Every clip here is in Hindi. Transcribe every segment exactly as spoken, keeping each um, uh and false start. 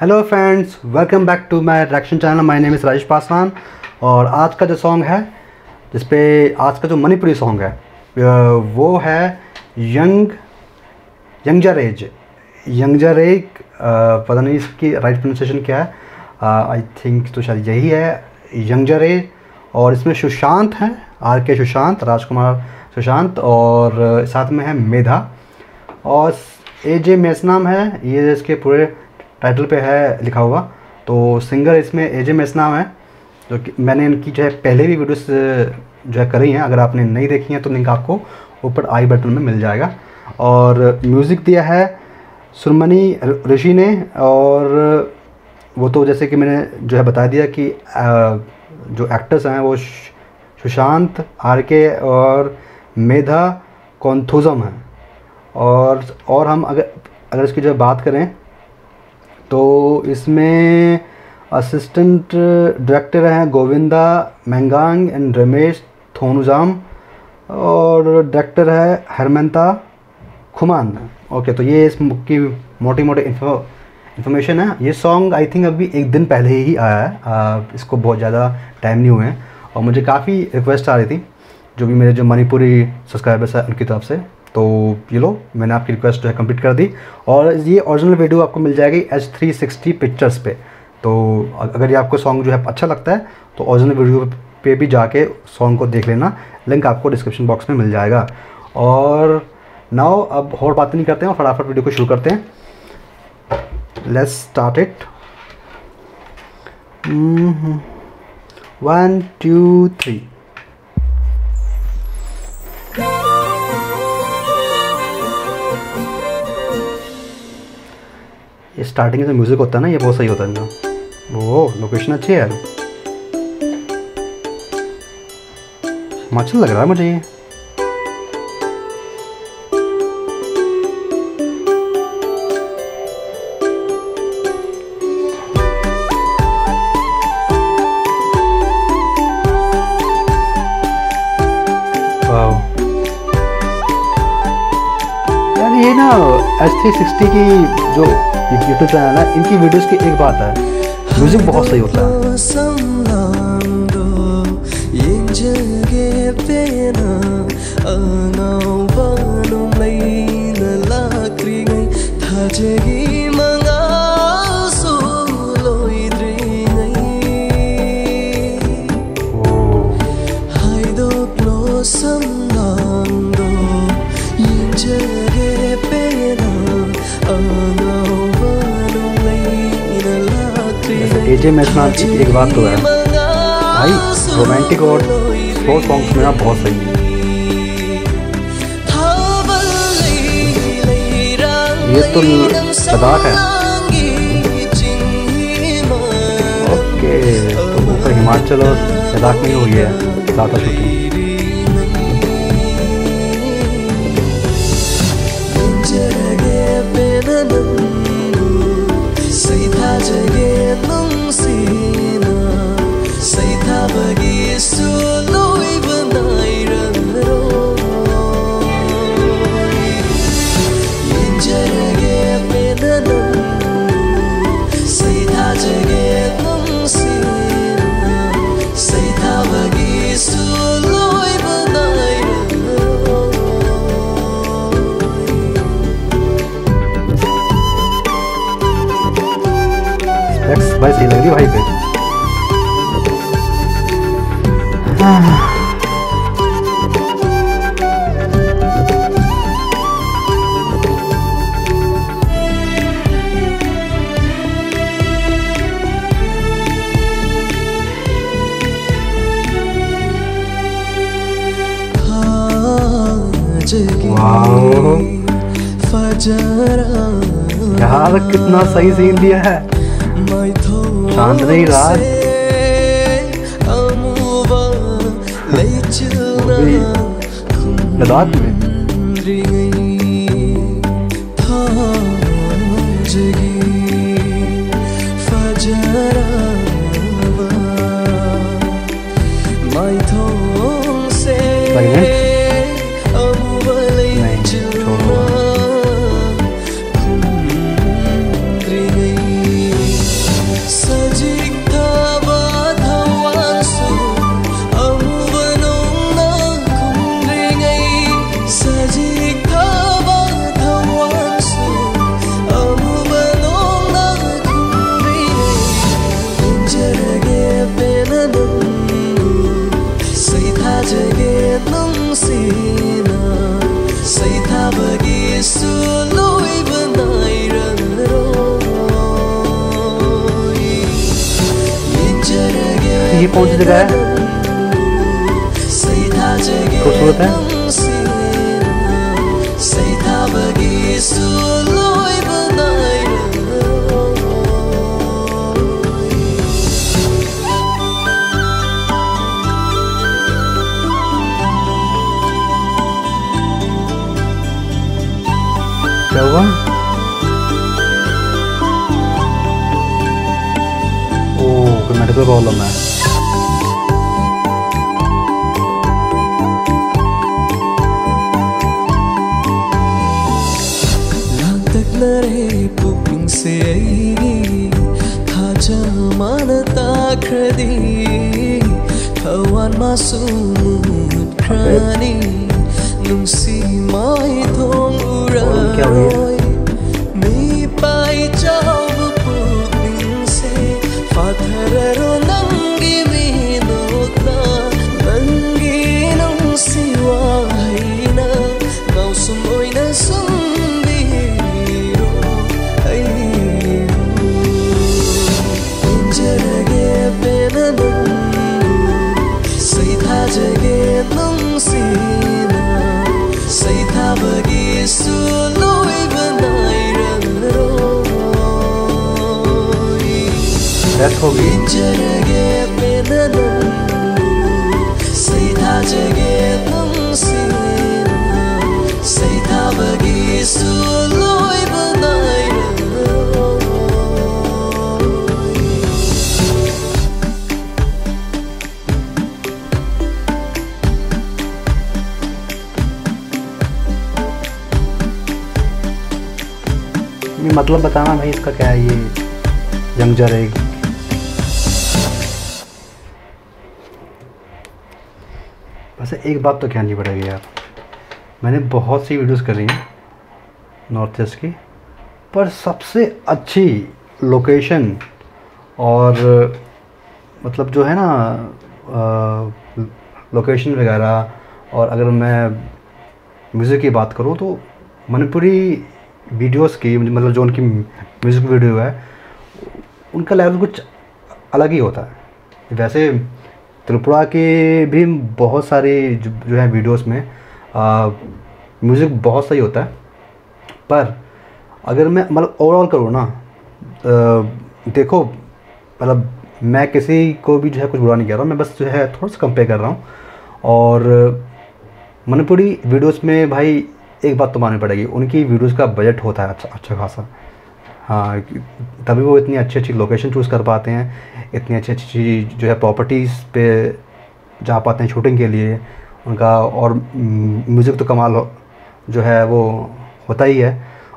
Hello friends, welcome back to my reaction channel. My name is Rajesh Paswan. और आज का जो सॉन्ग है, जिस पे आज का जो मणिपुरी सॉन्ग है वो है यंग यंगजारेज यंगजारेज पता नहीं इसकी राइट प्रोनाउंसिएशन क्या है, आई थिंक तो शायद यही है यंगजारेज। और इसमें शुशांत हैं, आर के शुशांत, राजकुमार शुशांत, और साथ में है मेधा, और एजे मैसनाम है, ये इसके पूरे टाइटल पे है लिखा हुआ। तो सिंगर इसमें एजे मैसनाम है, जो कि मैंने इनकी जो है पहले भी वीडियोस जो है करी हैं। अगर आपने नहीं देखी हैं तो लिंक आपको ऊपर आई बटन में मिल जाएगा। और म्यूज़िक दिया है सुरमणी रिशी ने, और वो तो जैसे कि मैंने जो है बता दिया कि जो एक्टर्स हैं वो शुशांत, आर के और मेधा कौन्थौजम हैं। और और हम अगर अगर इसकी जो बात करें तो इसमें असिस्टेंट डायरेक्टर हैं गोविंदा मंगांग एंड रमेश थोनुजाम, और डायरेक्टर है हेमंता खुमान। ओके, तो ये इसकी मोटी मोटी इन्फो इन्फॉर्मेशन है। ये सॉन्ग आई थिंक अभी एक दिन पहले ही आया है, आ, इसको बहुत ज़्यादा टाइम नहीं हुए हैं। और मुझे काफ़ी रिक्वेस्ट आ रही थी, जो भी मेरे जो मणिपुरी सब्सक्राइबर्स हैं उनकी तरफ से। तो ये लो, मैंने आपकी रिक्वेस्ट जो है कंप्लीट कर दी। और ये ओरिजिनल वीडियो आपको मिल जाएगी एच थ्री सिक्सटी पिक्चर्स पे। तो अगर ये आपको सॉन्ग जो है अच्छा लगता है तो ओरिजिनल वीडियो पे भी जाके सॉन्ग को देख लेना, लिंक आपको डिस्क्रिप्शन बॉक्स में मिल जाएगा। और नाउ अब और बातें नहीं करते हैं, फटाफट वीडियो को शुरू करते हैं। Let's start it. One two three. Starting में जो म्यूज़िक होता है ना, ये बहुत सही होता है इनका। वो लोकेशन अच्छी है, हिमाचल लग रहा है मुझे ये। यार ये ना एच थ्री सिक्सटी की जो यूट्यूब चैनल है, इनकी वीडियोस की एक बात है, म्यूजिक बहुत सही होता है। एजे मैसनाम की एक बात तो है भाई, रोमांटिक और स्लो सॉन्ग्स में बहुत सही है। ये तो लद्दाख है, ओके, तो ऊपर हिमाचल और लद्दाख में हुई है ज़्यादा शूटिंग। भाई सही लग रही भाई पे। यार कितना सही सीन दिया है, शांत नहीं रहा। लद्दाख में नहीं, ये कौन सी जगह है? खूबसूरत है। क्या हुआ? मेडिकल प्रॉब्लम है। डेथ हो गई। मतलब बताना भाई इसका क्या है, ये यंगजरेग। वैसे एक बात तो कहनी पड़ेगी यार, मैंने बहुत सी वीडियोस करी हैं नॉर्थ ईस्ट की, पर सबसे अच्छी लोकेशन और मतलब जो है ना लोकेशन वगैरह, और अगर मैं म्यूज़िक की बात करूँ तो मणिपुरी वीडियोस की, मतलब जो उनकी म्यूज़िक वीडियो है उनका लेवल कुछ अलग ही होता है। वैसे त्रिपुरा के भी बहुत सारे जो, जो है वीडियोस में म्यूज़िक बहुत सही होता है, पर अगर मैं मतलब ओवरऑल करूँ ना, आ, देखो मतलब मैं किसी को भी जो है कुछ बुरा नहीं कह रहा हूँ, मैं बस जो है थोड़ा सा कंपेयर कर रहा हूँ। और मणिपुरी वीडियोस में भाई एक बात तो माननी पड़ेगी, उनकी वीडियोस का बजट होता है अच्छा अच्छा खासा। हाँ, तभी वो इतनी अच्छी अच्छी लोकेशन चूज़ कर पाते हैं, इतनी अच्छी अच्छी जो है प्रॉपर्टीज़ पे जा पाते हैं शूटिंग के लिए उनका। और म्यूज़िक तो कमाल हो, जो है वो होता ही है।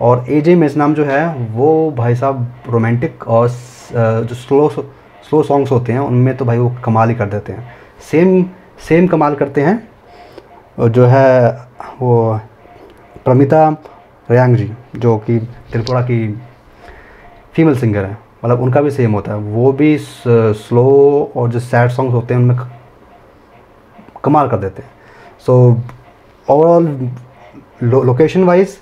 और एजे मैसनाम जो है वो भाई साहब रोमांटिक और जो स्लो स्लो सॉन्ग्स होते हैं उनमें तो भाई वो कमाल ही कर देते हैं। सेम सेम कमाल करते हैं जो है वो प्रमिता रैंग जी, जो कि त्रिपुरा की फीमेल सिंगर है, मतलब उनका भी सेम होता है। वो भी स्लो और जो सैड सॉन्ग्स होते हैं उनमें कमाल कर देते हैं। सो ओवरऑल लोकेशन वाइज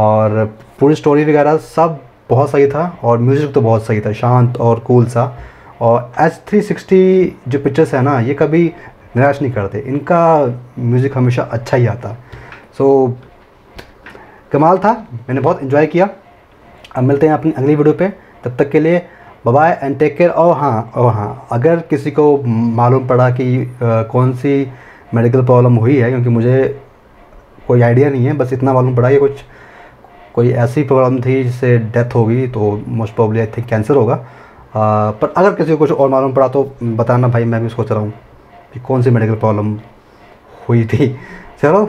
और पूरी स्टोरी वगैरह सब बहुत सही था, और म्यूज़िक तो बहुत सही था, शांत और कूल सा। और एच थ्री सिक्सटी जो पिक्चर्स है ना, ये कभी निराश नहीं करते, इनका म्यूज़िक हमेशा अच्छा ही आता। सो so, कमाल था, मैंने बहुत इन्जॉय किया। अब मिलते हैं अपनी अगली वीडियो पे, तब तक के लिए bye bye and take care. और हाँ और हाँ अगर किसी को मालूम पड़ा कि आ, कौन सी मेडिकल प्रॉब्लम हुई है, क्योंकि मुझे कोई आइडिया नहीं है, बस इतना मालूम पड़ा कि कुछ कोई ऐसी प्रॉब्लम थी जिससे डेथ होगी, तो most probably I think cancer होगा। आ, पर अगर किसी को कुछ और मालूम पड़ा तो बताना भाई, मैं भी सोच रहा हूँ कि कौन सी मेडिकल प्रॉब्लम हुई थी। चलो,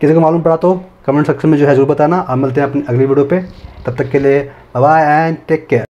किसी को मालूम पड़ा तो कमेंट सेक्शन में जो है ज़रूर बताना। आप मिलते हैं अपनी अगली वीडियो पे, तब तक के लिए bye bye and take care.